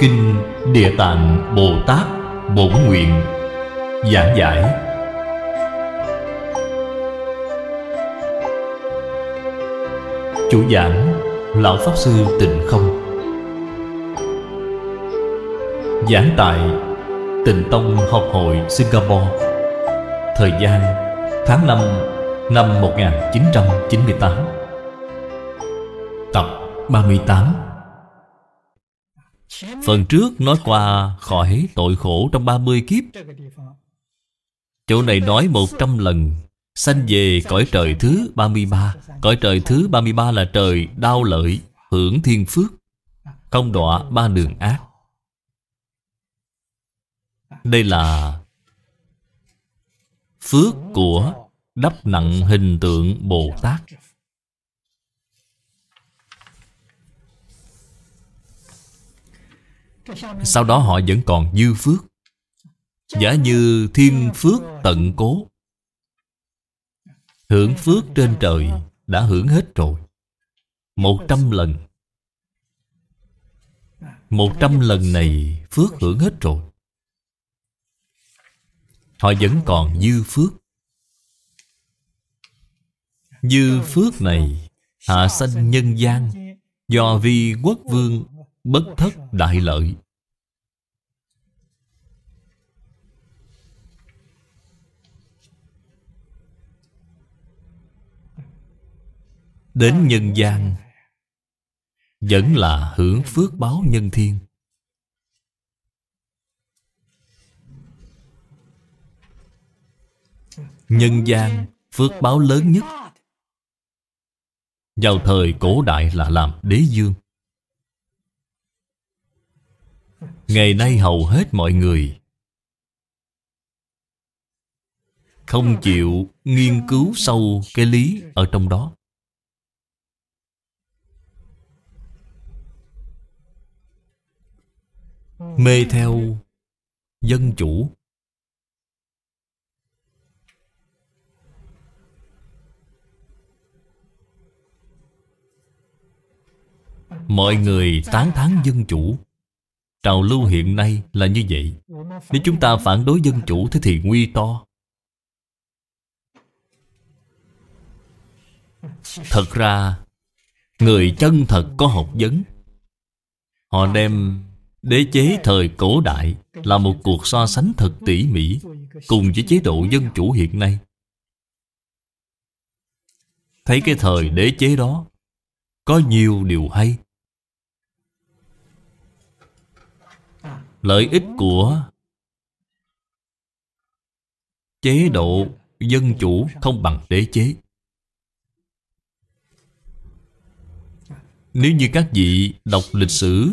Kinh Địa Tạng Bồ Tát Bổn Nguyện. Giảng giải. Chủ giảng Lão Pháp Sư Tịnh Không. Giảng tại Tịnh Tông Học Hội Singapore. Thời gian tháng 5 năm 1998. Tập 38. Phần trước nói qua khỏi tội khổ trong 30 kiếp. Chỗ này nói 100 lần. Sanh về cõi trời thứ 33. Cõi trời thứ 33 là trời Đao Lợi, hưởng thiên phước, không đọa ba đường ác. Đây là phước của đắp nặng hình tượng Bồ Tát. Sau đó họ vẫn còn dư phước. Giả như thiên phước tận cố, hưởng phước trên trời đã hưởng hết rồi. 100 lần. 100 lần này phước hưởng hết rồi, họ vẫn còn dư phước. Dư phước này hạ sanh nhân gian, do vi quốc vương bất thất đại lợi. Đến nhân gian vẫn là hưởng phước báo nhân thiên. Nhân gian phước báo lớn nhất vào thời cổ đại là làm đế dương. Ngày nay hầu hết mọi người không chịu nghiên cứu sâu cái lý ở trong đó. Mê theo dân chủ. Mọi người tán thán dân chủ. Trào lưu hiện nay là như vậy. Nếu chúng ta phản đối dân chủ, thế thì nguy to. Thật ra người chân thật có học vấn, họ đem đế chế thời cổ đại là một cuộc so sánh thật tỉ mỉ cùng với chế độ dân chủ hiện nay. Thấy cái thời đế chế đó có nhiều điều hay. Lợi ích của chế độ dân chủ không bằng đế chế. Nếu như các vị đọc lịch sử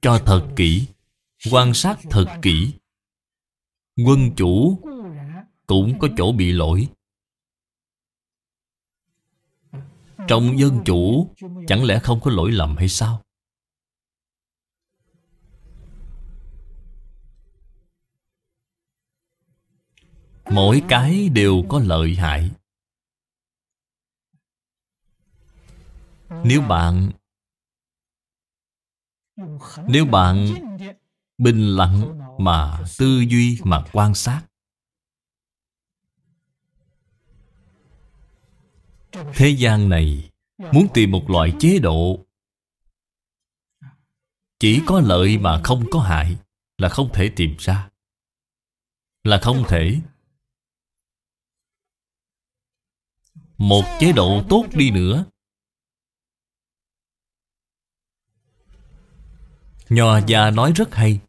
cho thật kỹ, quan sát thật kỹ, quân chủ cũng có chỗ bị lỗi. Trong dân chủ chẳng lẽ không có lỗi lầm hay sao? Mỗi cái đều có lợi hại. Nếu bạn bình lặng mà tư duy, mà quan sát, thế gian này muốn tìm một loại chế độ chỉ có lợi mà không có hại là không thể tìm ra, là không thể. Một chế độ tốt đi nữa, Nho gia nói rất hay,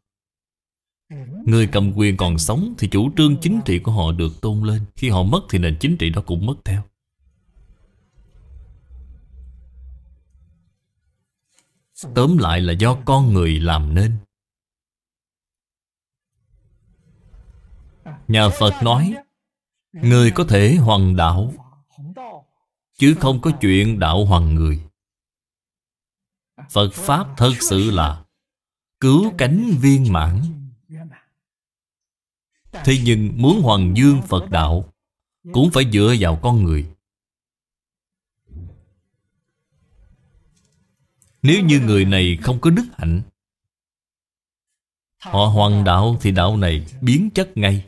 người cầm quyền còn sống thì chủ trương chính trị của họ được tôn lên, khi họ mất thì nền chính trị đó cũng mất theo. Tóm lại là do con người làm nên. Nhà Phật nói người có thể hoằng đạo, chứ không có chuyện đạo hoằng người. Phật Pháp thật sự là cứu cánh viên mãn. Thế nhưng muốn hoằng dương Phật đạo cũng phải dựa vào con người. Nếu như người này không có đức hạnh, họ hoằng đạo thì đạo này biến chất ngay.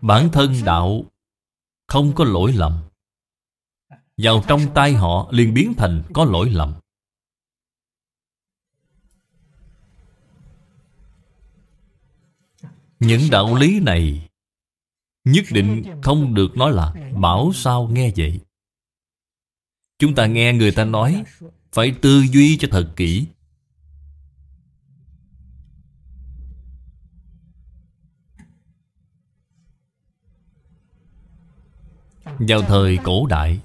Bản thân đạo không có lỗi lầm, vào trong tay họ liền biến thành có lỗi lầm. Những đạo lý này nhất định không được nói là bảo sao nghe vậy. Chúng ta nghe người ta nói phải tư duy cho thật kỹ. Vào thời cổ đại,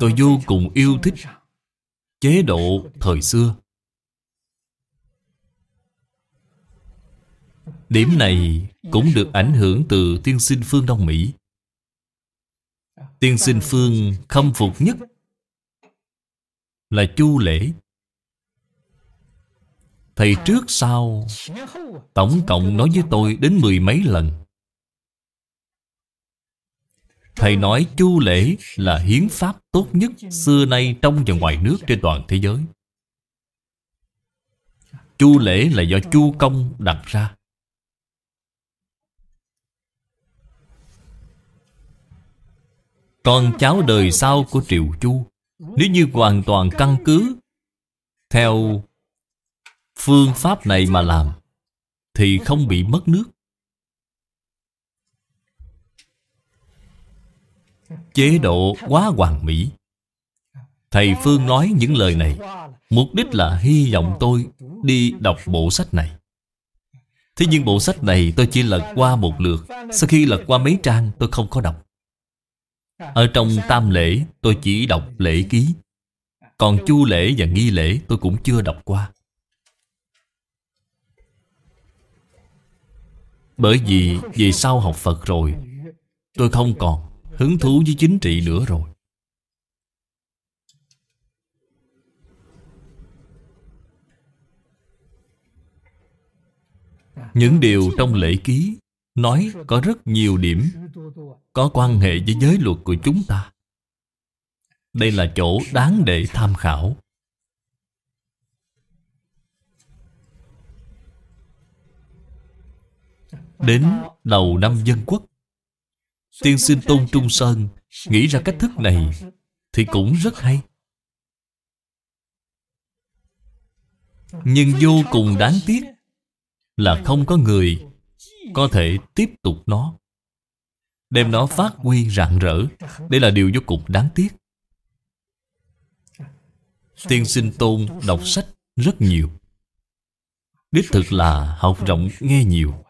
tôi vô cùng yêu thích chế độ thời xưa. Điểm này cũng được ảnh hưởng từ tiên sinh phương Đông Mỹ. Tiên sinh phương khâm phục nhất là Chu Lễ. Thầy trước sau tổng cộng nói với tôi đến 10 mấy lần. Thầy nói Chu Lễ là hiến pháp tốt nhất xưa nay trong và ngoài nước trên toàn thế giới. Chu Lễ là do Chu Công đặt ra. Con cháu đời sau của Triều Chu, nếu như hoàn toàn căn cứ theo phương pháp này mà làm thì không bị mất nước. Chế độ quá hoàn mỹ. Thầy Phương nói những lời này, mục đích là hy vọng tôi đi đọc bộ sách này. Thế nhưng bộ sách này tôi chỉ lật qua một lượt. Sau khi lật qua mấy trang tôi không có đọc. Ở trong tam lễ tôi chỉ đọc lễ ký. Còn chu lễ và nghi lễ tôi cũng chưa đọc qua. Bởi vì về sau học Phật rồi, tôi không còn hứng thú với chính trị nữa rồi. Những điều trong lễ ký nói có rất nhiều điểm có quan hệ với giới luật của chúng ta. Đây là chỗ đáng để tham khảo. Đến đầu năm Dân Quốc, tiên sinh Tôn Trung Sơn nghĩ ra cách thức này thì cũng rất hay. Nhưng vô cùng đáng tiếc là không có người có thể tiếp tục nó, đem nó phát huy rạng rỡ. Đây là điều vô cùng đáng tiếc. Tiên sinh Tôn đọc sách rất nhiều, đích thực là học rộng nghe nhiều.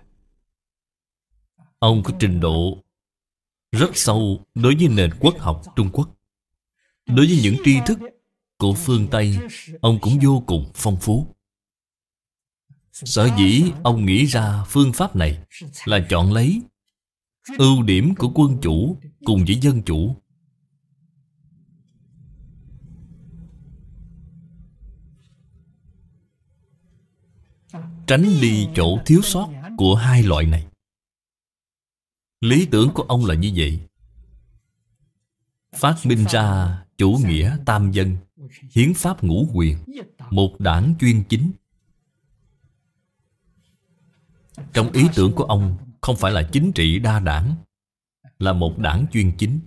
Ông có trình độ rất sâu đối với nền quốc học Trung Quốc. Đối với những tri thức của phương Tây, ông cũng vô cùng phong phú. Sở dĩ ông nghĩ ra phương pháp này là chọn lấy ưu điểm của quân chủ cùng với dân chủ. Tránh đi chỗ thiếu sót của hai loại này. Lý tưởng của ông là như vậy. Phát minh ra chủ nghĩa tam dân, hiến pháp ngũ quyền, một đảng chuyên chính. Trong ý tưởng của ông không phải là chính trị đa đảng, là một đảng chuyên chính.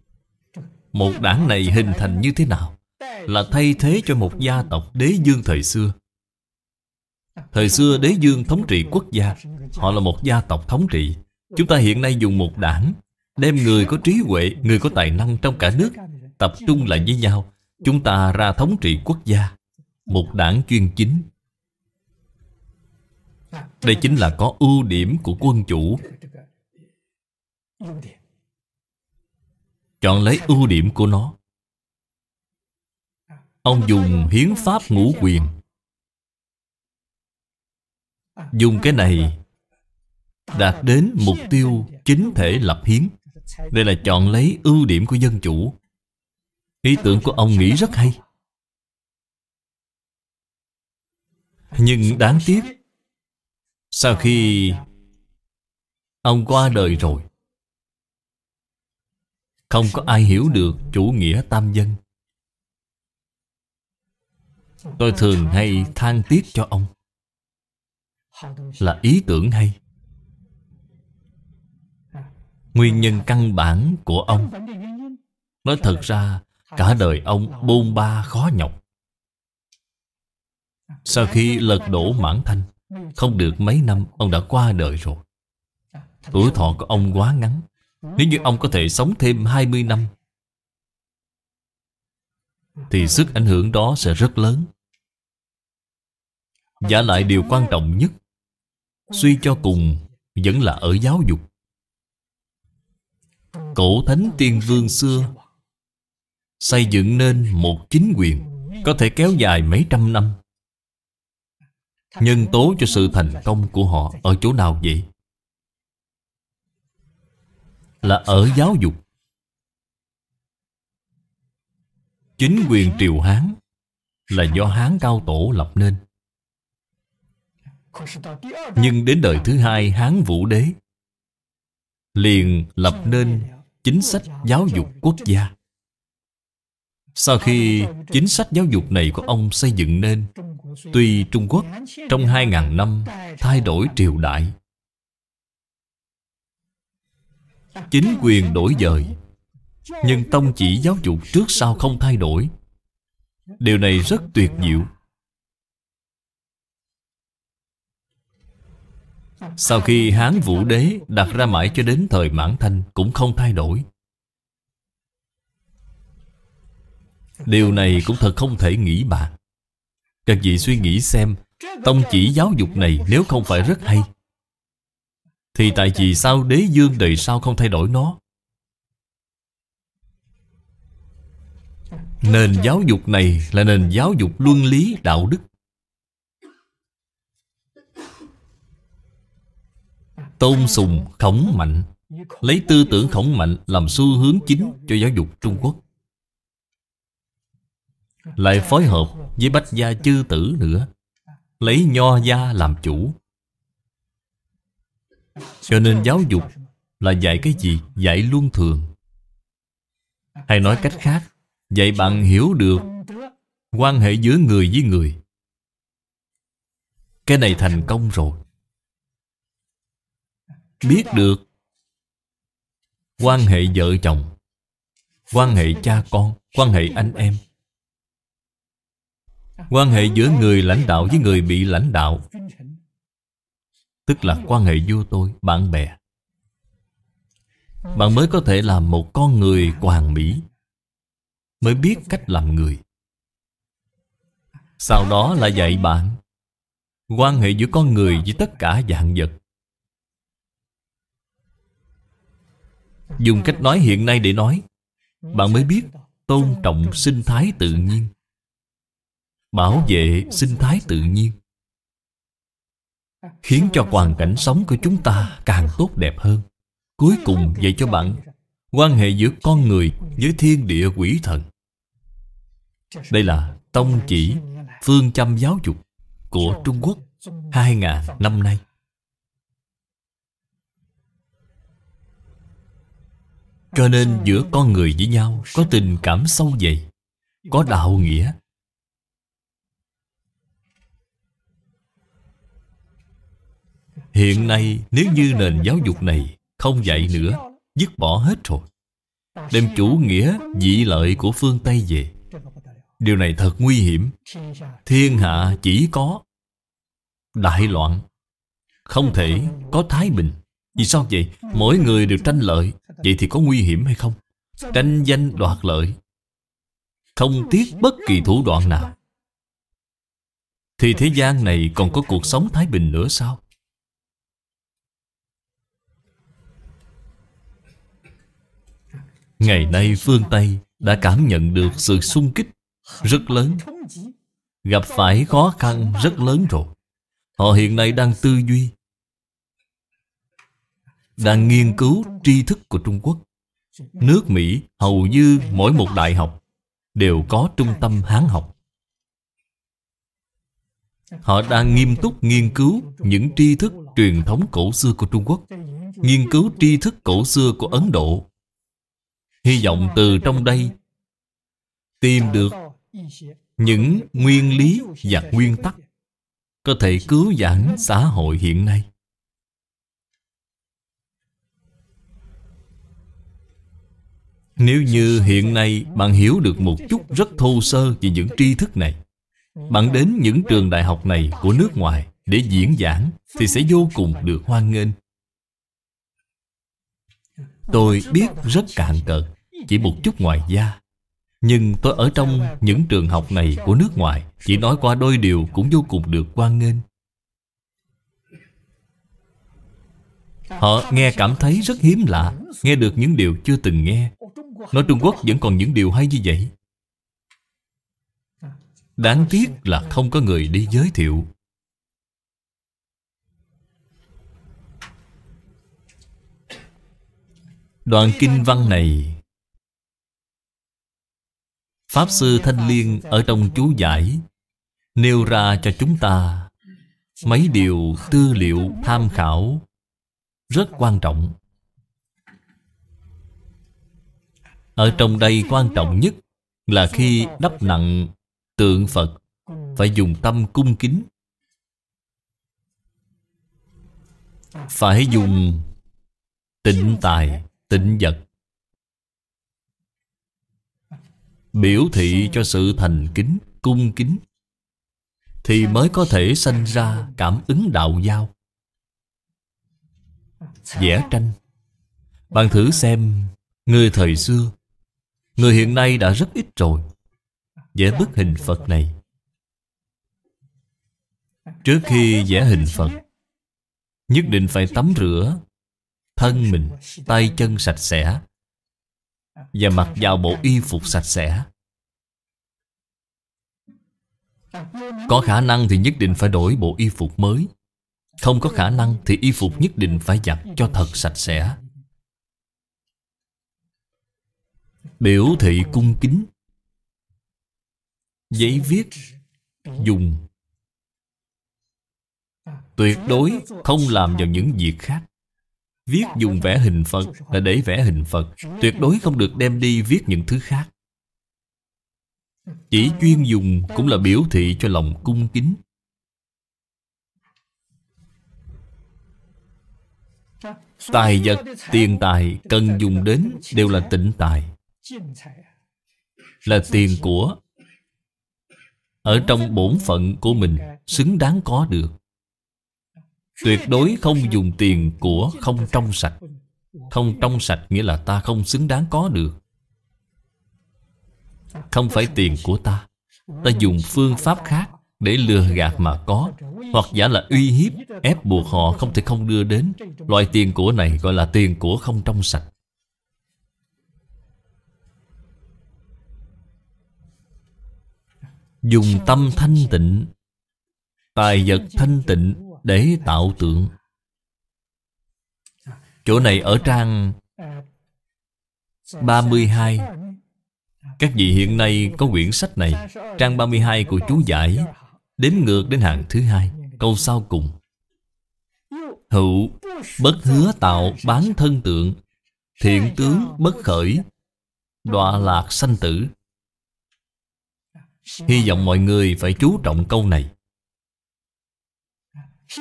Một đảng này hình thành như thế nào? Là thay thế cho một gia tộc đế vương thời xưa. Thời xưa đế vương thống trị quốc gia, họ là một gia tộc thống trị. Chúng ta hiện nay dùng một đảng, đem người có trí huệ, người có tài năng trong cả nước tập trung lại với nhau, chúng ta ra thống trị quốc gia. Một đảng chuyên chính. Đây chính là có ưu điểm của quân chủ. Chọn lấy ưu điểm của nó. Ông dùng hiến pháp ngũ quyền. Dùng cái này đạt đến mục tiêu chính thể lập hiến. Đây là chọn lấy ưu điểm của dân chủ. Ý tưởng của ông nghĩ rất hay. Nhưng đáng tiếc, sau khi ông qua đời rồi, Không có ai hiểu được chủ nghĩa tam dân. Tôi thường hay than tiếc cho ông, là ý tưởng hay. Nguyên nhân căn bản của ông, nói thật ra cả đời ông bôn ba khó nhọc. Sau khi lật đổ Mãn Thanh, không được mấy năm ông đã qua đời rồi. Tuổi thọ của ông quá ngắn. Nếu như ông có thể sống thêm 20 năm thì sức ảnh hưởng đó sẽ rất lớn. Vả lại điều quan trọng nhất suy cho cùng vẫn là ở giáo dục. Cổ thánh tiên vương xưa xây dựng nên một chính quyền có thể kéo dài mấy trăm năm. Nhân tố cho sự thành công của họ ở chỗ nào vậy? Là ở giáo dục. Chính quyền triều Hán là do Hán Cao Tổ lập nên. Nhưng đến đời thứ hai Hán Vũ Đế liền lập nên chính sách giáo dục quốc gia. Sau khi chính sách giáo dục này của ông xây dựng nên, tuy Trung Quốc trong 2000 năm thay đổi triều đại, chính quyền đổi dời, nhưng tông chỉ giáo dục trước sau không thay đổi. Điều này rất tuyệt diệu. Sau khi Hán Vũ Đế đặt ra mãi cho đến thời Mãn Thanh cũng không thay đổi. Điều này cũng thật không thể nghĩ bàn. Các vị suy nghĩ xem, tông chỉ giáo dục này nếu không phải rất hay thì tại vì sao đế vương đời sau không thay đổi nó? Nền giáo dục này là nền giáo dục luân lý đạo đức. Tôn sùng Khổng Mạnh, lấy tư tưởng Khổng Mạnh làm xu hướng chính cho giáo dục Trung Quốc, lại phối hợp với Bách gia chư tử nữa, lấy Nho gia làm chủ. Cho nên giáo dục là dạy cái gì? Dạy luân thường. Hay nói cách khác, dạy bạn hiểu được quan hệ giữa người với người. Cái này thành công rồi. Biết được quan hệ vợ chồng, quan hệ cha con, quan hệ anh em, quan hệ giữa người lãnh đạo với người bị lãnh đạo, tức là quan hệ vô tôi, bạn bè. Bạn mới có thể làm một con người hoàn mỹ, mới biết cách làm người. Sau đó là dạy bạn quan hệ giữa con người với tất cả vạn vật. Dùng cách nói hiện nay để nói, bạn mới biết tôn trọng sinh thái tự nhiên, bảo vệ sinh thái tự nhiên, khiến cho hoàn cảnh sống của chúng ta càng tốt đẹp hơn. Cuối cùng dạy cho bạn quan hệ giữa con người với thiên địa quỷ thần. Đây là tông chỉ phương châm giáo dục của Trung Quốc 2000 năm nay. Cho nên giữa con người với nhau có tình cảm sâu dày, có đạo nghĩa. Hiện nay nếu như nền giáo dục này không dạy nữa, dứt bỏ hết rồi, đem chủ nghĩa dị lợi của phương Tây về, điều này thật nguy hiểm. Thiên hạ chỉ có đại loạn, không thể có thái bình. Vì sao vậy? Mỗi người đều tranh lợi. Vậy thì có nguy hiểm hay không? Tranh danh đoạt lợi, không tiếc bất kỳ thủ đoạn nào, thì thế gian này còn có cuộc sống thái bình nữa sao? Ngày nay phương Tây đã cảm nhận được sự xung kích rất lớn, gặp phải khó khăn rất lớn rồi. Họ hiện nay đang tư duy, đang nghiên cứu tri thức của Trung Quốc. Nước Mỹ hầu như mỗi một đại học đều có trung tâm Hán học. Họ đang nghiêm túc nghiên cứu những tri thức truyền thống cổ xưa của Trung Quốc, nghiên cứu tri thức cổ xưa của Ấn Độ, Hy vọng từ trong đây tìm được những nguyên lý và nguyên tắc có thể cứu vãn xã hội hiện nay. Nếu như hiện nay bạn hiểu được một chút rất thô sơ về những tri thức này, bạn đến những trường đại học này của nước ngoài để diễn giảng thì sẽ vô cùng được hoan nghênh. Tôi biết rất cạn cợt, chỉ một chút ngoài da, nhưng tôi ở trong những trường học này của nước ngoài chỉ nói qua đôi điều cũng vô cùng được hoan nghênh. Họ nghe cảm thấy rất hiếm lạ, nghe được những điều chưa từng nghe. Nói Trung Quốc vẫn còn những điều hay như vậy. Đáng tiếc là không có người đi giới thiệu. Đoạn kinh văn này Pháp sư Thanh Liên ở trong chú giải nêu ra cho chúng ta mấy điều tư liệu tham khảo rất quan trọng. Ở trong đây quan trọng nhất là khi đắp nặng tượng Phật phải dùng tâm cung kính, phải dùng tịnh tài, tịnh vật, biểu thị cho sự thành kính, cung kính, thì mới có thể sanh ra cảm ứng đạo giao. Vẽ tranh, bạn thử xem người thời xưa, người hiện nay đã rất ít rồi, vẽ bức hình Phật này. Trước khi vẽ hình Phật, nhất định phải tắm rửa thân mình, tay chân sạch sẽ, và mặc vào bộ y phục sạch sẽ. Có khả năng thì nhất định phải đổi bộ y phục mới, không có khả năng thì y phục nhất định phải giặt cho thật sạch sẽ. Biểu thị cung kính. Giấy viết dùng tuyệt đối không làm vào những việc khác. Viết dùng vẽ hình Phật là để vẽ hình Phật, tuyệt đối không được đem đi viết những thứ khác. Chỉ chuyên dùng cũng là biểu thị cho lòng cung kính. Tài vật, tiền tài cần dùng đến đều là tịnh tài, là tiền của ở trong bổn phận của mình xứng đáng có được. Tuyệt đối không dùng tiền của không trong sạch. Không trong sạch nghĩa là ta không xứng đáng có được. Không phải tiền của ta, ta dùng phương pháp khác để lừa gạt mà có, hoặc giả là uy hiếp, ép buộc họ không thể không đưa đến. Loại tiền của này gọi là tiền của không trong sạch. Dùng tâm thanh tịnh, tài vật thanh tịnh để tạo tượng. Chỗ này ở trang 32. Các vị hiện nay có quyển sách này, trang 32 của chú giải, đếm ngược đến hàng thứ hai, câu sau cùng. Hữu bất hứa tạo bán thân tượng, thiện tướng bất khởi, đọa lạc sanh tử. Hy vọng mọi người phải chú trọng câu này.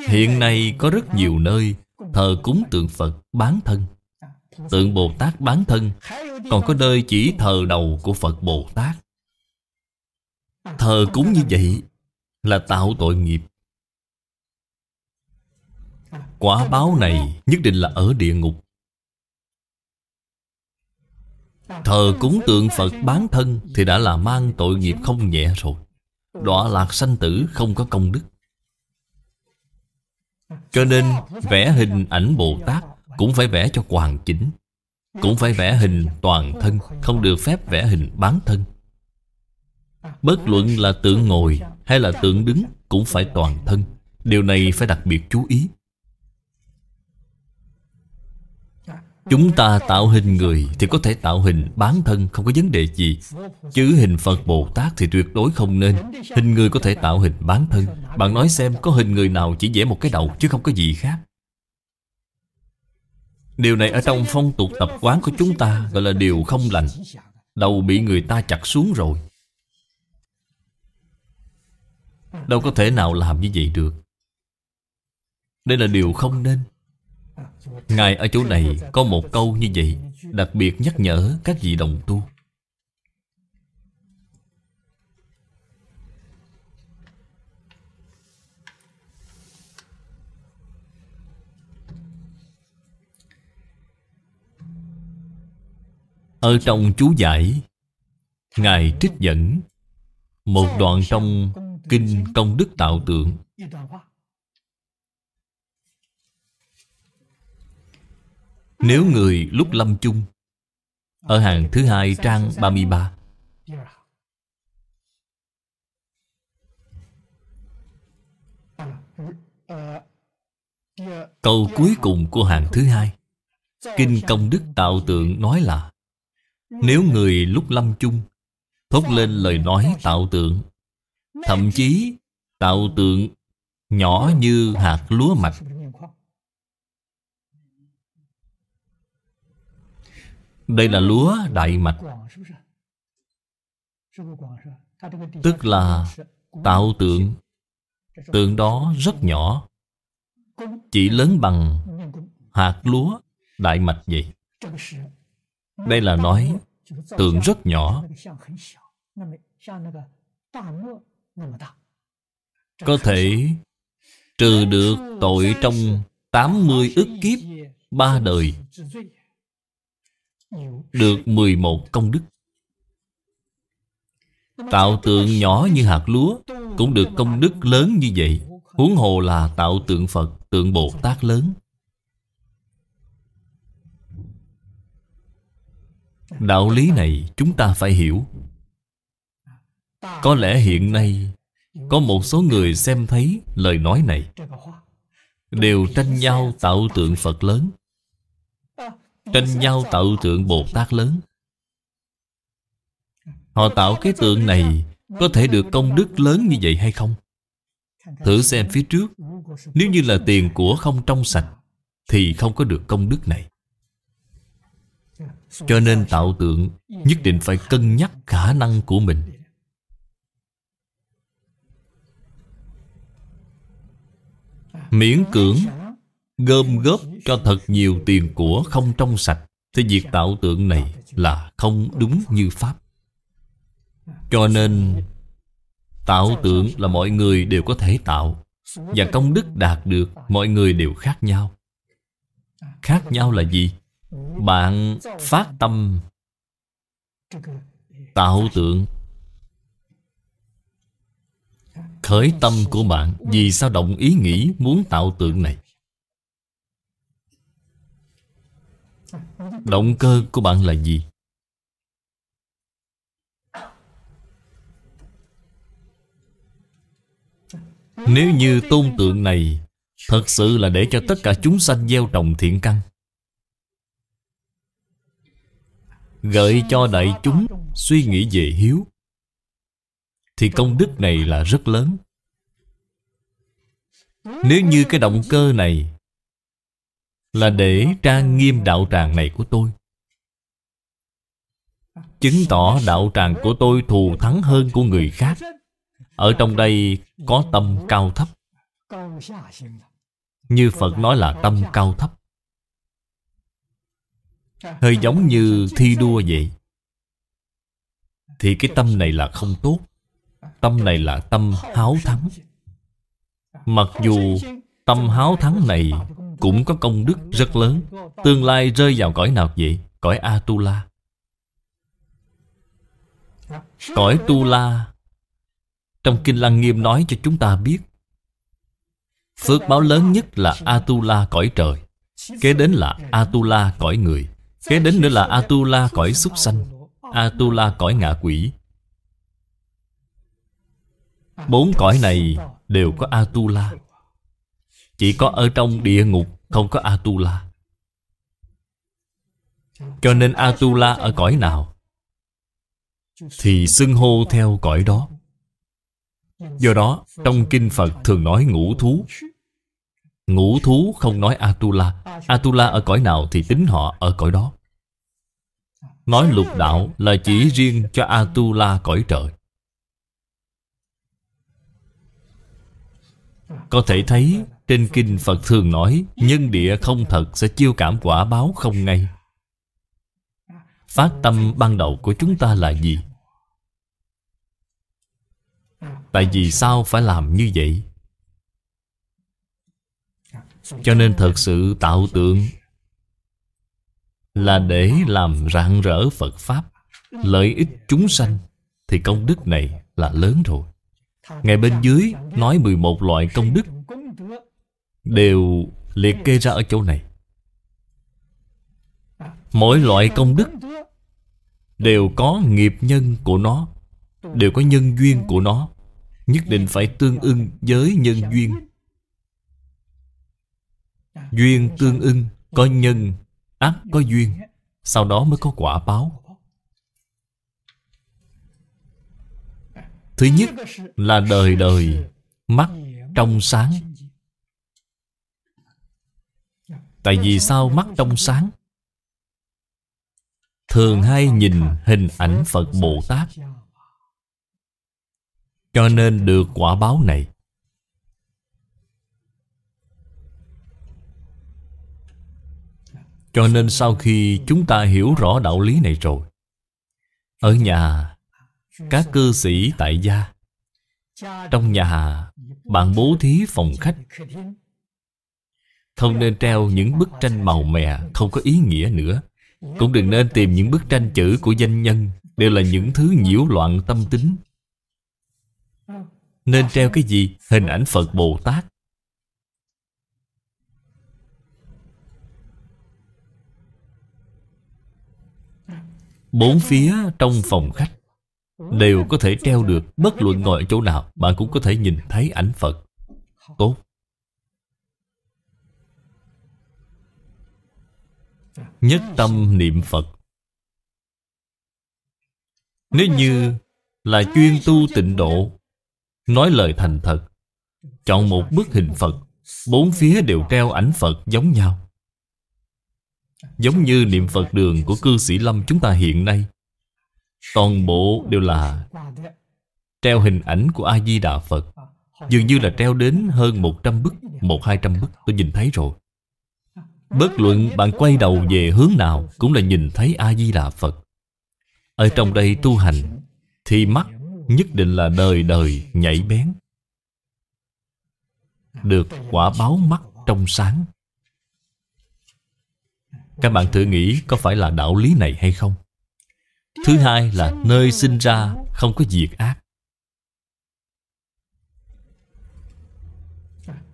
Hiện nay có rất nhiều nơi thờ cúng tượng Phật bán thân, tượng Bồ Tát bán thân, còn có nơi chỉ thờ đầu của Phật Bồ Tát. Thờ cúng như vậy là tạo tội nghiệp. Quả báo này nhất định là ở địa ngục. Thờ cúng tượng Phật bán thân thì đã là mang tội nghiệp không nhẹ rồi. Đọa lạc sanh tử, không có công đức. Cho nên vẽ hình ảnh Bồ Tát cũng phải vẽ cho hoàn chỉnh, cũng phải vẽ hình toàn thân, không được phép vẽ hình bán thân. Bất luận là tượng ngồi hay là tượng đứng cũng phải toàn thân. Điều này phải đặc biệt chú ý. Chúng ta tạo hình người thì có thể tạo hình bán thân, không có vấn đề gì. Chứ hình Phật Bồ Tát thì tuyệt đối không nên. Hình người có thể tạo hình bán thân, bạn nói xem có hình người nào chỉ vẽ một cái đầu chứ không có gì khác. Điều này ở trong phong tục tập quán của chúng ta gọi là điều không lành. Đầu bị người ta chặt xuống rồi, đâu có thể nào làm như vậy được. Đây là điều không nên. Ngài ở chỗ này có một câu như vậy, đặc biệt nhắc nhở các vị đồng tu. Ở trong chú giải, Ngài trích dẫn một đoạn trong Kinh Công Đức Tạo Tượng. Nếu người lúc lâm chung, ở hàng thứ hai trang 33, câu cuối cùng của hàng thứ hai Kinh Công Đức Tạo Tượng nói là: nếu người lúc lâm chung thốt lên lời nói tạo tượng, thậm chí tạo tượng nhỏ như hạt lúa mạch, đây là lúa đại mạch, tức là tạo tượng, tượng đó rất nhỏ, chỉ lớn bằng hạt lúa đại mạch vậy. Đây là nói tượng rất nhỏ, có thể trừ được tội trong 80 ức kiếp 3 đời, được 11 công đức. Tạo tượng nhỏ như hạt lúa cũng được công đức lớn như vậy, huống hồ là tạo tượng Phật, tượng Bồ Tát lớn. Đạo lý này chúng ta phải hiểu. Có lẽ hiện nay có một số người xem thấy lời nói này đều tranh nhau tạo tượng Phật lớn, tranh nhau tạo tượng Bồ Tát lớn. Họ tạo cái tượng này có thể được công đức lớn như vậy hay không? Thử xem phía trước, nếu như là tiền của không trong sạch thì không có được công đức này. Cho nên tạo tượng nhất định phải cân nhắc khả năng của mình. Miễn cưỡng gom góp cho thật nhiều tiền của không trong sạch thì việc tạo tượng này là không đúng như Pháp. Cho nên tạo tượng là mọi người đều có thể tạo, và công đức đạt được mọi người đều khác nhau. Khác nhau là gì? Bạn phát tâm tạo tượng, khởi tâm của bạn vì sao động ý nghĩ muốn tạo tượng này, động cơ của bạn là gì? Nếu như tôn tượng này thật sự là để cho tất cả chúng sanh gieo trồng thiện căn, gợi cho đại chúng suy nghĩ về hiếu, thì công đức này là rất lớn. Nếu như cái động cơ này là để trang nghiêm đạo tràng này của tôi, chứng tỏ đạo tràng của tôi thù thắng hơn của người khác, ở trong đây có tâm cao thấp. Như Phật nói là tâm cao thấp, hơi giống như thi đua vậy, thì cái tâm này là không tốt. Tâm này là tâm háo thắng. Mặc dù tâm háo thắng này cũng có công đức rất lớn, tương lai rơi vào cõi nào vậy? Cõi A-tu-la. Cõi Tu-la, trong Kinh Lăng Nghiêm nói cho chúng ta biết, phước báo lớn nhất là A-tu-la cõi trời, kế đến là A-tu-la cõi người, kế đến nữa là A-tu-la cõi súc sanh, A-tu-la cõi ngạ quỷ. 4 cõi này đều có A-tu-la. Chỉ có ở trong địa ngục không có A-tu-la. Cho nên A-tu-la ở cõi nào thì xưng hô theo cõi đó. Do đó trong Kinh Phật thường nói ngũ thú. Ngũ thú không nói Atula. Atula ở cõi nào thì tính họ ở cõi đó. Nói lục đạo là chỉ riêng cho Atula cõi trời. Có thể thấy trên kinh Phật thường nói nhân địa không thật sẽ chiêu cảm quả báo không ngay. Phát tâm ban đầu của chúng ta là gì? Tại vì sao phải làm như vậy? Cho nên thật sự tạo tượng là để làm rạng rỡ Phật Pháp, lợi ích chúng sanh, thì công đức này là lớn rồi. Ngay bên dưới nói 11 loại công đức đều liệt kê ra ở chỗ này. Mỗi loại công đức đều có nghiệp nhân của nó, đều có nhân duyên của nó, nhất định phải tương ưng với nhân duyên. Duyên tương ưng, có nhân ắt có duyên, sau đó mới có quả báo. Thứ nhất là đời đời mắt trong sáng. Tại vì sao mắt trong sáng? Thường hay nhìn hình ảnh Phật Bồ Tát, cho nên được quả báo này. Cho nên sau khi chúng ta hiểu rõ đạo lý này rồi, ở nhà các cư sĩ tại gia, trong nhà bạn bố thí phòng khách, không nên treo những bức tranh màu mè không có ý nghĩa nữa. Cũng đừng nên tìm những bức tranh chữ của danh nhân, đều là những thứ nhiễu loạn tâm tính. Nên treo cái gì? Hình ảnh Phật Bồ Tát. Bốn phía trong phòng khách đều có thể treo được. Bất luận ngồi ở chỗ nào, bạn cũng có thể nhìn thấy ảnh Phật. Tốt. Nhất tâm niệm Phật. Nếu như là chuyên tu tịnh độ, nói lời thành thật, chọn một bức hình Phật, bốn phía đều treo ảnh Phật giống nhau. Giống như niệm Phật đường của cư sĩ Lâm chúng ta hiện nay, toàn bộ đều là treo hình ảnh của A-di-đà Phật. Dường như là treo đến hơn 100 bức, 100-200 bức, tôi nhìn thấy rồi. Bất luận bạn quay đầu về hướng nào cũng là nhìn thấy A-di-đà Phật. Ở trong đây tu hành thì mắt nhất định là đời đời nhạy bén, được quả báo mắt trong sáng. Các bạn thử nghĩ có phải là đạo lý này hay không? Thứ hai là nơi sinh ra không có diệt ác.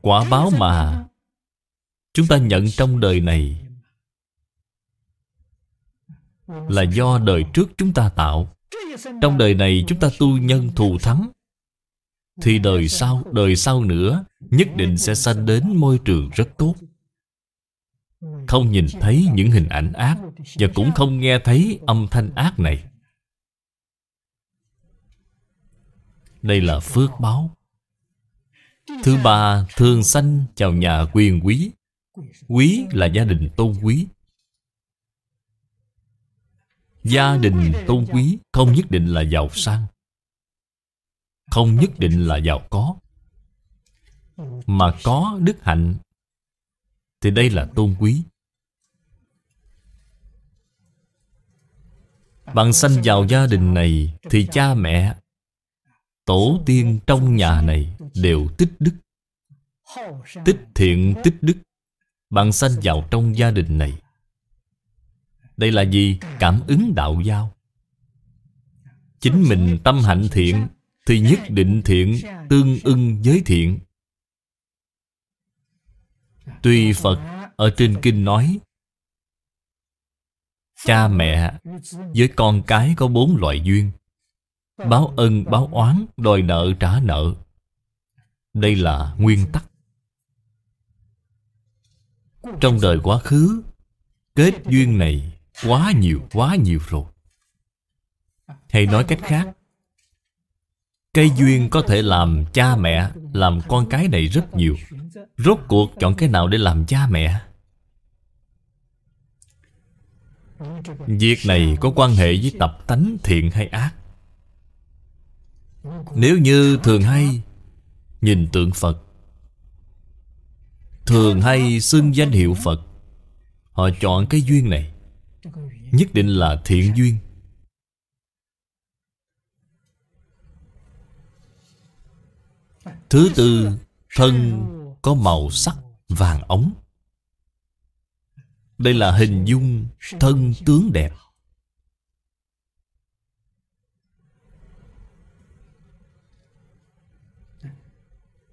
Quả báo mà chúng ta nhận trong đời này là do đời trước chúng ta tạo. Trong đời này chúng ta tu nhân thù thắng, thì đời sau nữa nhất định sẽ sanh đến môi trường rất tốt, không nhìn thấy những hình ảnh ác và cũng không nghe thấy âm thanh ác này. Đây là phước báo. Thứ ba, thường sanh vào nhà quyền quý. Quý là gia đình tôn quý. Gia đình tôn quý không nhất định là giàu sang, không nhất định là giàu có, mà có đức hạnh thì đây là tôn quý. Bạn sanh vào gia đình này thì cha mẹ, tổ tiên trong nhà này đều tích đức, tích thiện tích đức. Bạn sanh vào trong gia đình này, đây là gì? Cảm ứng đạo giao. Chính mình tâm hạnh thiện thì nhất định thiện tương ưng với thiện. Tuy Phật ở trên kinh nói cha mẹ với con cái có 4 loại duyên: báo ân, báo oán, đòi nợ, trả nợ. Đây là nguyên tắc. Trong đời quá khứ, kết duyên này quá nhiều rồi. Hay nói cách khác, Cái duyên có thể làm cha mẹ, làm con cái này rất nhiều. Rốt cuộc chọn cái nào để làm cha mẹ? Việc này có quan hệ với tập tánh thiện hay ác. Nếu như thường hay nhìn tượng Phật, thường hay xưng danh hiệu Phật, họ chọn cái duyên này nhất định là thiện duyên. Thứ tư, thân có màu sắc vàng óng. Đây là hình dung thân tướng đẹp.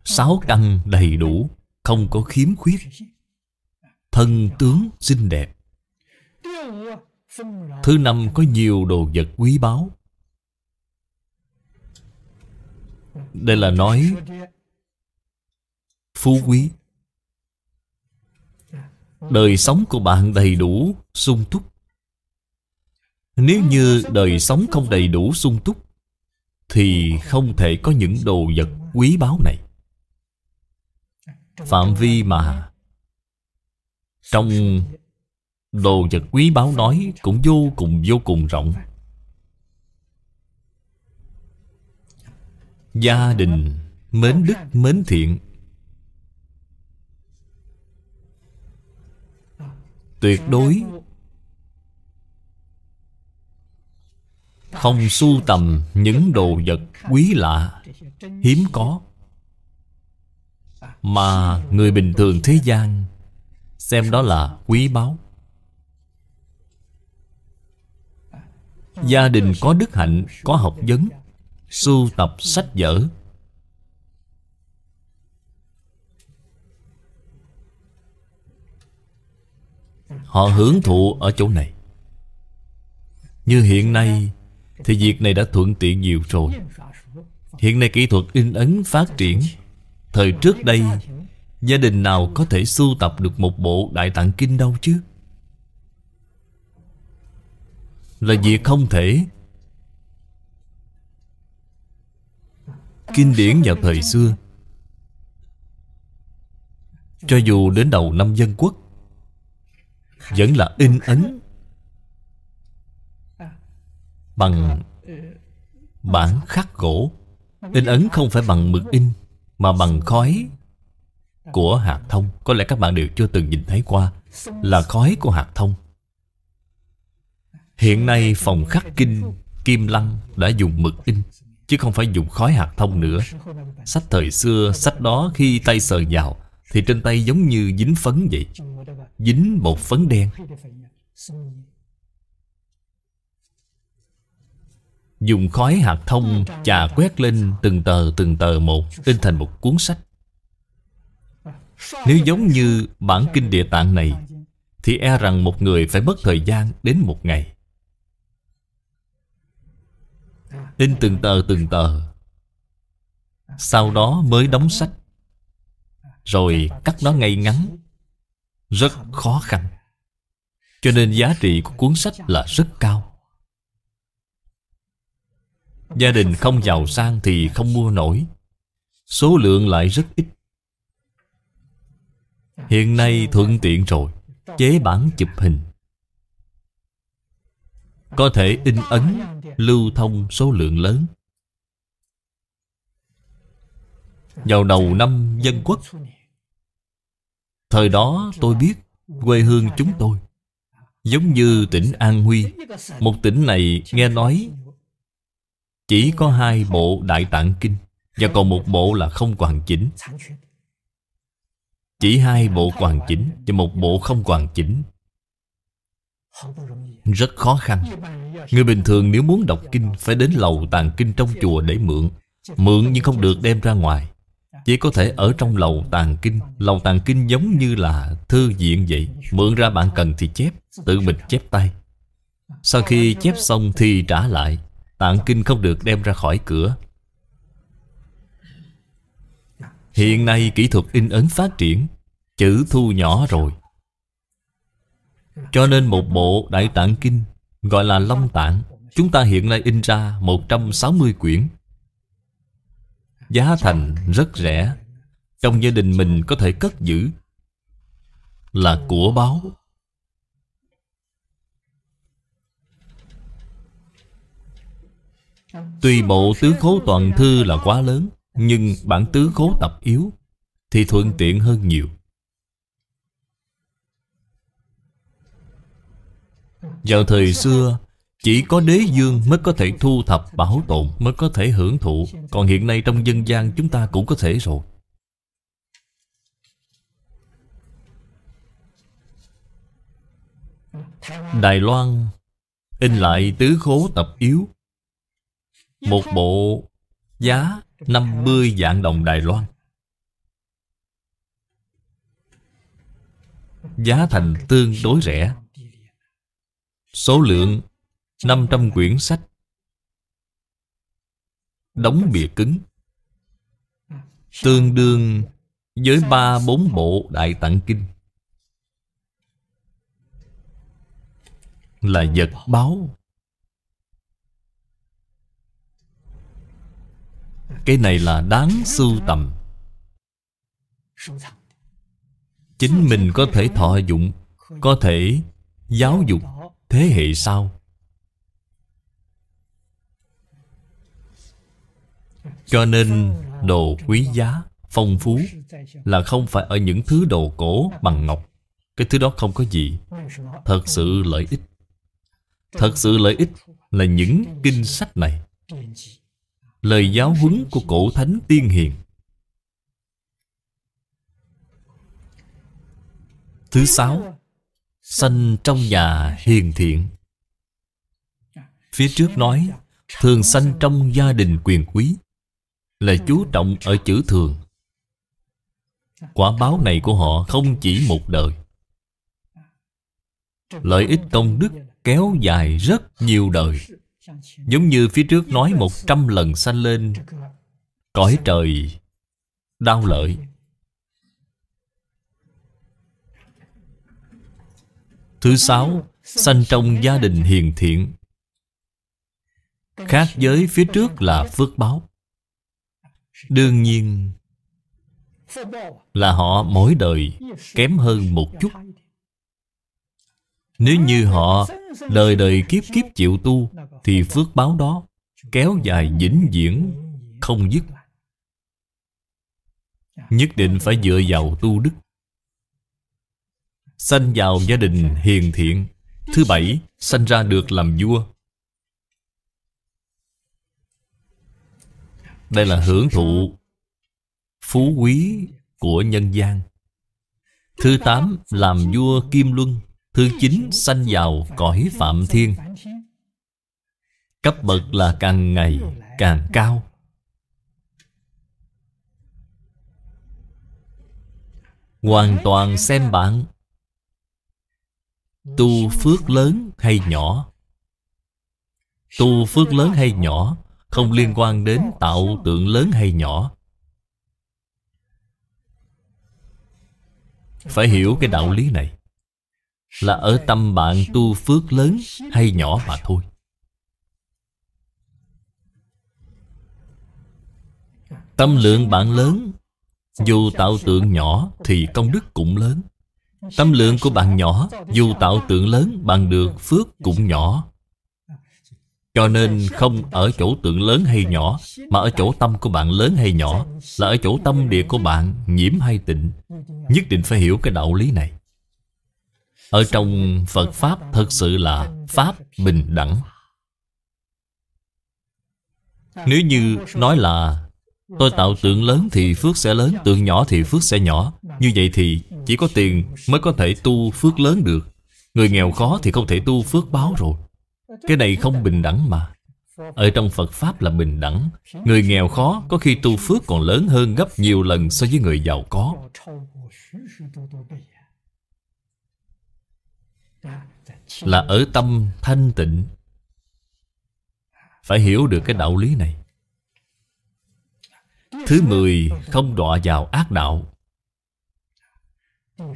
Sáu căn đầy đủ, không có khiếm khuyết, thân tướng xinh đẹp. Thứ năm, có nhiều đồ vật quý báu. Đây là nói phú quý. Đời sống của bạn đầy đủ, sung túc. Nếu như đời sống không đầy đủ, sung túc, thì không thể có những đồ vật quý báu này. Phạm vi mà trong đồ vật quý báu nói cũng vô cùng rộng. Gia đình mến đức mến thiện, tuyệt đối không sưu tầm những đồ vật quý lạ hiếm có mà người bình thường thế gian xem đó là quý báu. Gia đình có đức hạnh, có học vấn, sưu tập sách vở, họ hưởng thụ ở chỗ này. Như hiện nay thì việc này đã thuận tiện nhiều rồi. Hiện nay kỹ thuật in ấn phát triển. Thời trước đây, gia đình nào có thể sưu tập được một bộ Đại Tạng Kinh đâu chứ? Là việc không thể. Kinh điển vào thời xưa, cho dù đến đầu năm Dân Quốc, vẫn là in ấn bằng bản khắc gỗ. In ấn không phải bằng mực in, mà bằng khói của hạt thông. Có lẽ các bạn đều chưa từng nhìn thấy qua, là khói của hạt thông. Hiện nay phòng khắc kinh Kim Lăng đã dùng mực in, chứ không phải dùng khói hạt thông nữa. Sách thời xưa, sách đó khi tay sờ vào thì trên tay giống như dính phấn vậy, dính bột phấn đen. Dùng khói hạt thông chà quét lên từng tờ một, in thành một cuốn sách. Nếu giống như bản kinh Địa Tạng này thì e rằng một người phải mất thời gian đến một ngày. In từng tờ, sau đó mới đóng sách, rồi cắt nó ngay ngắn, rất khó khăn. Cho nên giá trị của cuốn sách là rất cao. Gia đình không giàu sang thì không mua nổi, số lượng lại rất ít. Hiện nay thuận tiện rồi, chế bản chụp hình, có thể in ấn lưu thông số lượng lớn. Vào đầu năm Dân Quốc, thời đó tôi biết quê hương chúng tôi giống như tỉnh An Huy. Một tỉnh này nghe nói chỉ có 2 bộ Đại Tạng Kinh, và còn một bộ là không hoàn chỉnh. Chỉ 2 bộ hoàn chỉnh và một bộ không hoàn chỉnh, rất khó khăn. Người bình thường nếu muốn đọc kinh phải đến lầu tàng kinh trong chùa để mượn. Mượn nhưng không được đem ra ngoài, chỉ có thể ở trong lầu tàng kinh. Lầu tàng kinh giống như là thư viện vậy, mượn ra bạn cần thì chép, tự mình chép tay. Sau khi chép xong thì trả lại. Tạng kinh không được đem ra khỏi cửa. Hiện nay kỹ thuật in ấn phát triển, chữ thu nhỏ rồi, cho nên một bộ Đại Tạng Kinh gọi là Long Tạng, chúng ta hiện nay in ra 160 quyển. giá thành rất rẻ, trong gia đình mình có thể cất giữ, là của báu. Tuy bộ Tứ Khố Toàn Thư là quá lớn, nhưng bản Tứ Khố Tập Yếu thì thuận tiện hơn nhiều. Vào thời xưa, chỉ có đế vương mới có thể thu thập bảo tồn, mới có thể hưởng thụ. Còn hiện nay trong dân gian chúng ta cũng có thể rồi. Đài Loan in lại Tứ Khố Tập Yếu, một bộ giá 50 vạn đồng Đài Loan. Giá thành tương đối rẻ. Số lượng 500 quyển sách, đóng bìa cứng, tương đương với 3-4 bộ Đại Tạng Kinh, là vật báu. Cái này là đáng sưu tầm, chính mình có thể thọ dụng, có thể giáo dục thế hệ sau. Cho nên đồ quý giá, phong phú là không phải ở những thứ đồ cổ bằng ngọc. Cái thứ đó không có gì. Thật sự lợi ích, thật sự lợi ích là những kinh sách này, lời giáo huấn của cổ thánh tiên hiền. Thứ sáu, sanh trong nhà hiền thiện. Phía trước nói thường sanh trong gia đình quyền quý, là chú trọng ở chữ thường. Quả báo này của họ không chỉ một đời. Lợi ích công đức kéo dài rất nhiều đời. Giống như phía trước nói 100 lần sanh lên cõi trời Đao Lợi. Thứ sáu, sanh trong gia đình hiền thiện, khác với phía trước là phước báo. Đương nhiên là họ mỗi đời kém hơn một chút. Nếu như họ đời đời kiếp kiếp chịu tu, thì phước báo đó kéo dài vĩnh viễn không dứt. Nhất định phải dựa vào tu đức. Sanh vào gia đình hiền thiện. Thứ bảy, sanh ra được làm vua. Đây là hưởng thụ phú quý của nhân gian. Thứ tám, làm vua Kim Luân. Thứ chín, sanh vào cõi Phạm Thiên. Cấp bậc là càng ngày càng cao. Hoàn toàn xem bạn tu phước lớn hay nhỏ. Tu phước lớn hay nhỏ không liên quan đến tạo tượng lớn hay nhỏ. Phải hiểu cái đạo lý này, là ở tâm bạn tu phước lớn hay nhỏ mà thôi. Tâm lượng bạn lớn, dù tạo tượng nhỏ thì công đức cũng lớn. Tâm lượng của bạn nhỏ, dù tạo tượng lớn, bạn được phước cũng nhỏ. Cho nên không ở chỗ tượng lớn hay nhỏ, mà ở chỗ tâm của bạn lớn hay nhỏ, là ở chỗ tâm địa của bạn nhiễm hay tịnh. Nhất định phải hiểu cái đạo lý này. Ở trong Phật Pháp thật sự là Pháp bình đẳng. Nếu như nói là tôi tạo tượng lớn thì phước sẽ lớn, tượng nhỏ thì phước sẽ nhỏ, như vậy thì chỉ có tiền mới có thể tu phước lớn được. Người nghèo khó thì không thể tu phước báo rồi. Cái này không bình đẳng mà. Ở trong Phật Pháp là bình đẳng. Người nghèo khó có khi tu phước còn lớn hơn gấp nhiều lần so với người giàu có. Là ở tâm thanh tịnh. Phải hiểu được cái đạo lý này. Thứ 10, không đọa vào ác đạo.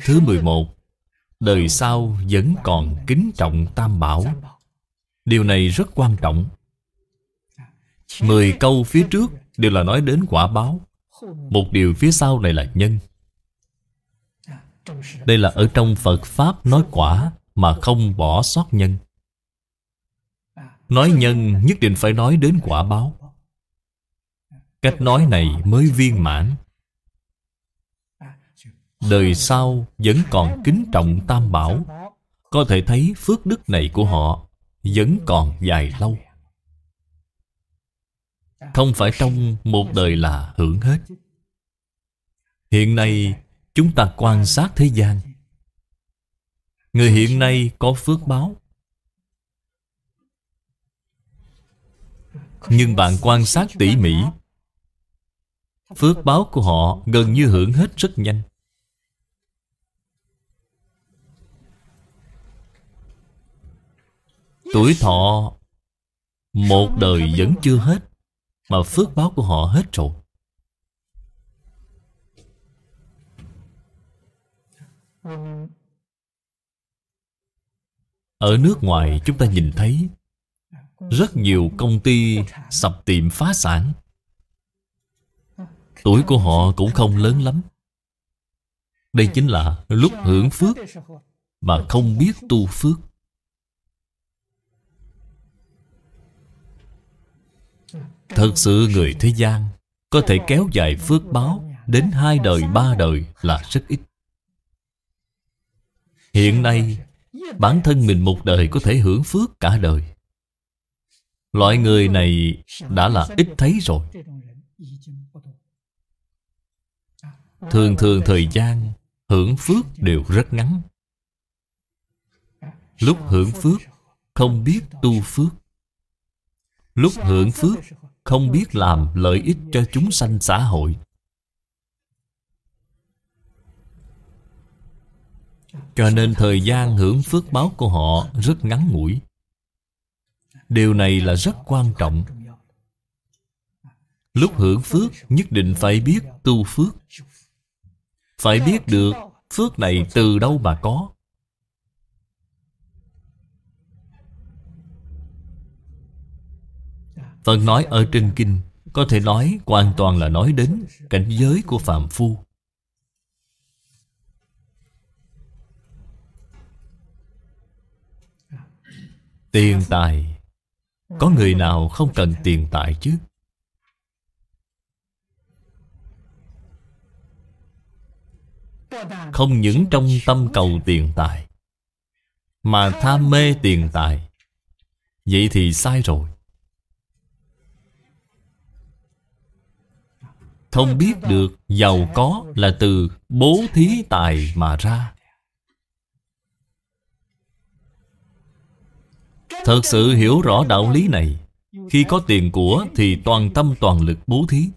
Thứ 11, đời sau vẫn còn kính trọng tam bảo. Điều này rất quan trọng. 10 câu phía trước đều là nói đến quả báo, một điều phía sau này là nhân. Đây là ở trong Phật Pháp nói quả mà không bỏ sót nhân. Nói nhân nhất định phải nói đến quả báo. Cách nói này mới viên mãn. Đời sau vẫn còn kính trọng Tam Bảo, có thể thấy phước đức này của họ vẫn còn dài lâu. Không phải trong một đời là hưởng hết. Hiện nay chúng ta quan sát thế gian, người hiện nay có phước báo, nhưng bạn quan sát tỉ mỉ, phước báo của họ gần như hưởng hết rất nhanh. Tuổi thọ một đời vẫn chưa hết, mà phước báo của họ hết rồi. Ở nước ngoài chúng ta nhìn thấy rất nhiều công ty sập tiệm phá sản. Tuổi của họ cũng không lớn lắm. Đây chính là lúc hưởng phước mà không biết tu phước. Thật sự người thế gian có thể kéo dài phước báo đến 2 đời 3 đời là rất ít. Hiện nay bản thân mình một đời có thể hưởng phước cả đời. Loại người này đã là ít thấy rồi. Thường thường thời gian hưởng phước đều rất ngắn. Lúc hưởng phước không biết tu phước, lúc hưởng phước không biết làm lợi ích cho chúng sanh xã hội. Cho nên thời gian hưởng phước báo của họ rất ngắn ngủi. Điều này là rất quan trọng. Lúc hưởng phước nhất định phải biết tu phước. Phải biết được phước này từ đâu mà có. Phần nói ở trên kinh có thể nói hoàn toàn là nói đến cảnh giới của phàm phu. Tiền tài, có người nào không cần tiền tài chứ? Không những trong tâm cầu tiền tài mà tham mê tiền tài, vậy thì sai rồi. Không biết được giàu có là từ bố thí tài mà ra. Thật sự hiểu rõ đạo lý này, khi có tiền của thì toàn tâm toàn lực bố thí.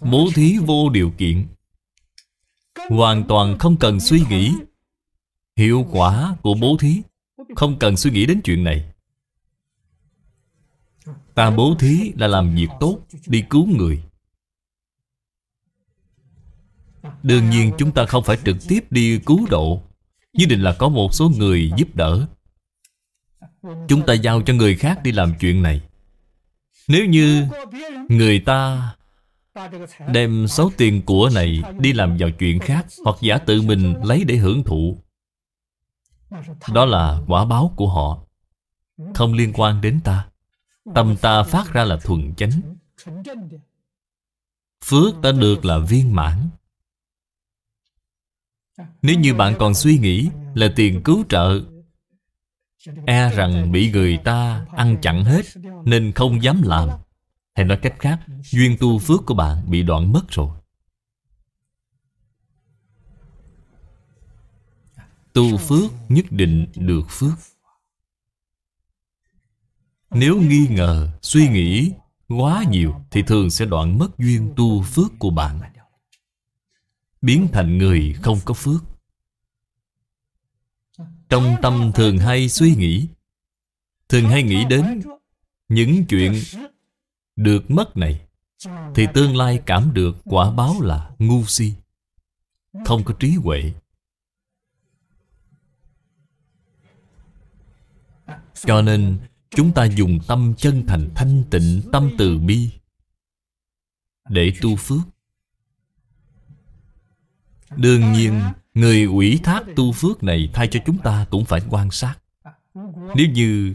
Bố thí vô điều kiện, hoàn toàn không cần suy nghĩ. Hiệu quả của bố thí không cần suy nghĩ đến chuyện này. Ta bố thí là làm việc tốt, đi cứu người. Đương nhiên chúng ta không phải trực tiếp đi cứu độ, nhất định là có một số người giúp đỡ. Chúng ta giao cho người khác đi làm chuyện này. Nếu như người ta đem số tiền của này đi làm vào chuyện khác, hoặc giả tự mình lấy để hưởng thụ, đó là quả báo của họ, không liên quan đến ta. Tâm ta phát ra là thuần chánh, phước ta được là viên mãn. Nếu như bạn còn suy nghĩ là tiền cứu trợ, e rằng bị người ta ăn chặn hết nên không dám làm. Hay nói cách khác, duyên tu phước của bạn bị đoạn mất rồi. Tu phước nhất định được phước. Nếu nghi ngờ, suy nghĩ quá nhiều thì thường sẽ đoạn mất duyên tu phước của bạn, biến thành người không có phước. Trong tâm thường hay suy nghĩ, thường hay nghĩ đến những chuyện được mất này, thì tương lai cảm được quả báo là ngu si, không có trí huệ. Cho nên Chúng ta dùng tâm chân thành thanh tịnh, tâm từ bi để tu phước. Đương nhiên, người ủy thác tu phước này thay cho chúng ta cũng phải quan sát. Nếu như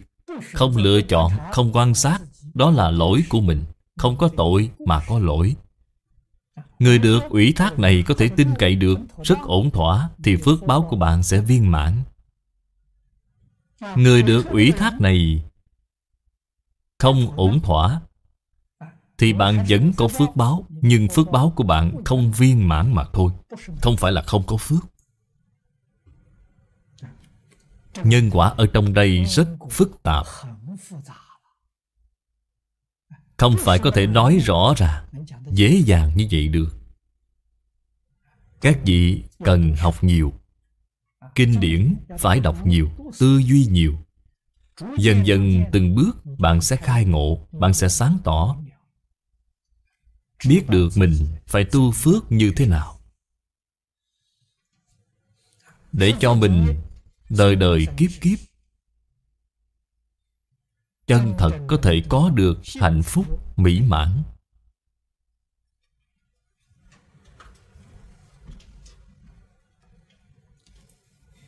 không lựa chọn, không quan sát, đó là lỗi của mình. Không có tội mà có lỗi. Người được ủy thác này có thể tin cậy được, rất ổn thỏa, thì phước báo của bạn sẽ viên mãn. Người được ủy thác này không ổn thỏa, thì bạn vẫn có phước báo, nhưng phước báo của bạn không viên mãn mà thôi. Không phải là không có phước. Nhân quả ở trong đây rất phức tạp, không phải có thể nói rõ ràng, dễ dàng như vậy được. Các vị cần học nhiều, kinh điển phải đọc nhiều, tư duy nhiều. Dần dần từng bước bạn sẽ khai ngộ, bạn sẽ sáng tỏ, biết được mình phải tu phước như thế nào để cho mình đời đời kiếp kiếp chân thật có thể có được hạnh phúc mỹ mãn.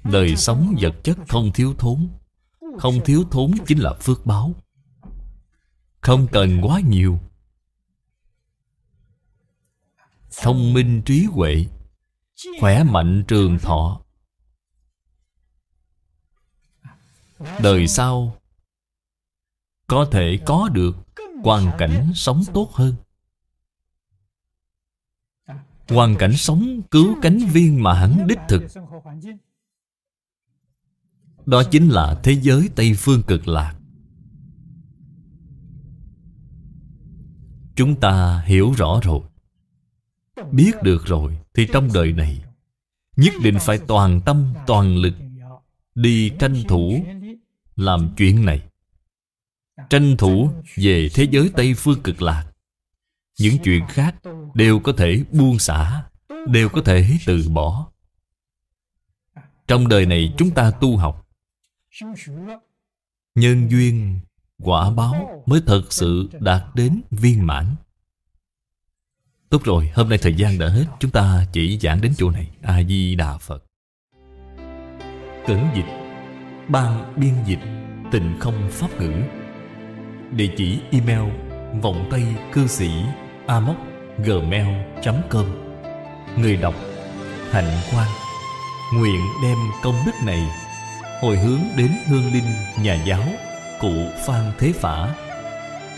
Đời sống vật chất không thiếu thốn. Không thiếu thốn chính là phước báo. Không cần quá nhiều. Thông minh trí huệ, khỏe mạnh trường thọ, đời sau có thể có được hoàn cảnh sống tốt hơn, hoàn cảnh sống cứu cánh viên mãn đích thực. Đó chính là thế giới Tây Phương Cực Lạc. Chúng ta hiểu rõ rồi, biết được rồi, thì trong đời này nhất định phải toàn tâm toàn lực đi tranh thủ làm chuyện này. Tranh thủ về thế giới Tây Phương Cực Lạc. Những chuyện khác đều có thể buông xả, đều có thể từ bỏ. Trong đời này chúng ta tu học, nhân duyên, quả báo mới thật sự đạt đến viên mãn. Tốt rồi, hôm nay thời gian đã hết. Chúng ta chỉ giảng đến chỗ này. A-di-đà Phật. Cẩn dịch, ban biên dịch, Tịnh Không Pháp ngữ. Địa chỉ email vongtaykư sĩ@gmail.com. Người đọc Hạnh Quang. Nguyện đem công đức này hồi hướng đến hương linh nhà giáo cụ Phan Thế Phả.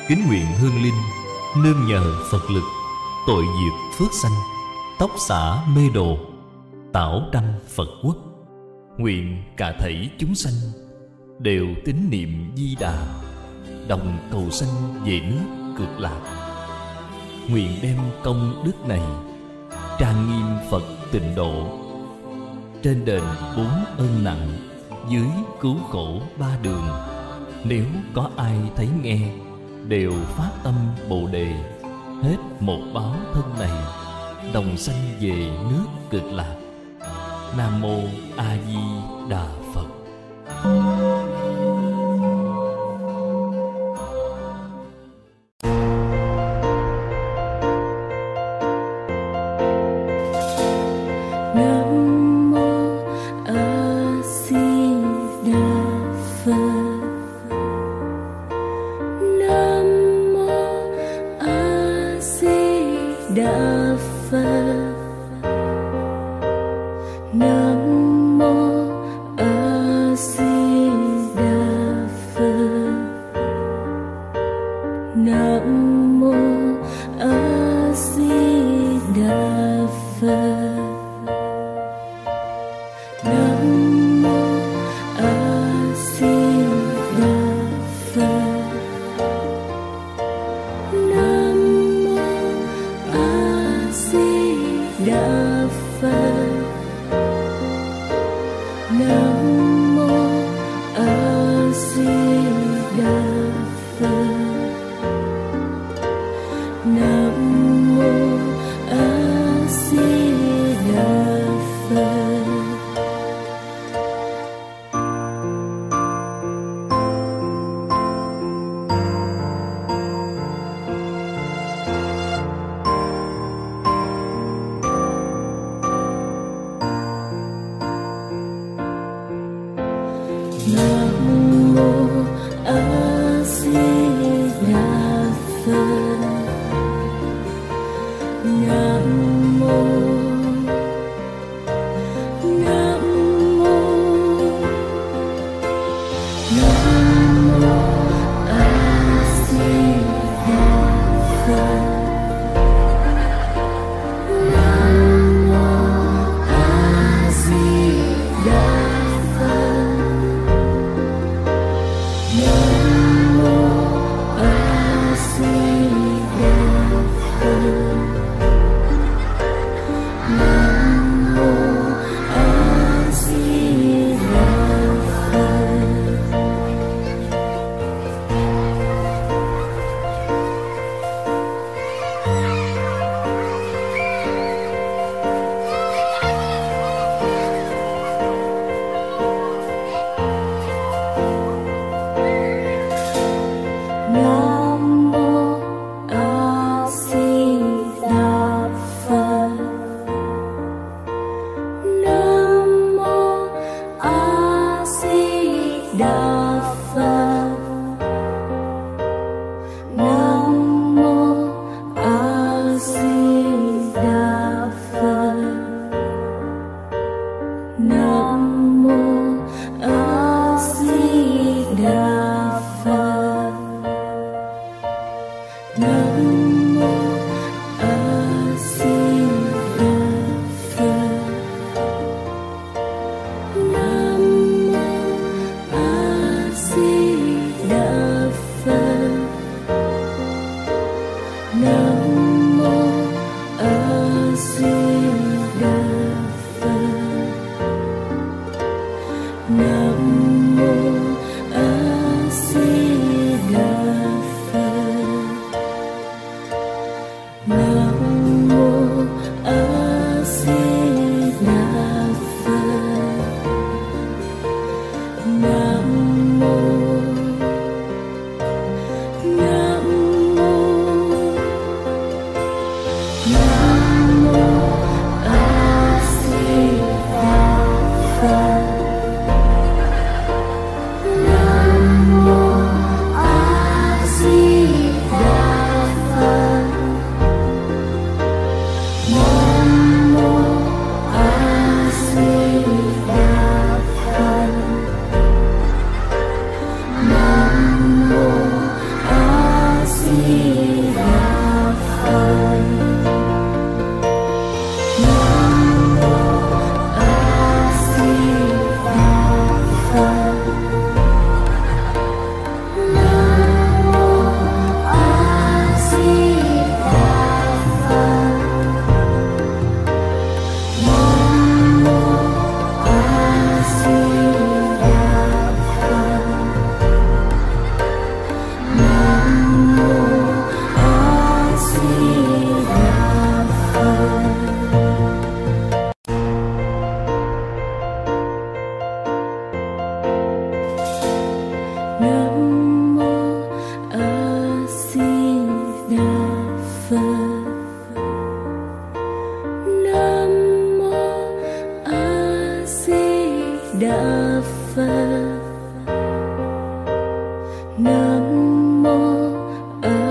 Kính nguyện hương linh nương nhờ Phật lực, tội diệt phước sanh, tóc xả mê đồ, tảo đăng Phật quốc. Nguyện cả thảy chúng sanh đều tín niệm Di Đà, đồng cầu sanh về nước Cực Lạc. Nguyện đem công đức này trang nghiêm Phật tịnh độ, trên đền 4 ơn nặng, dưới cứu khổ 3 đường. Nếu có ai thấy nghe đều phát tâm Bồ Đề, hết một báo thân này đồng sanh về nước Cực Lạc. Nam Mô A Di Đà Phật. Nam Mô A Di Đà Phật. Nam mô A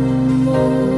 Di Đà Phật.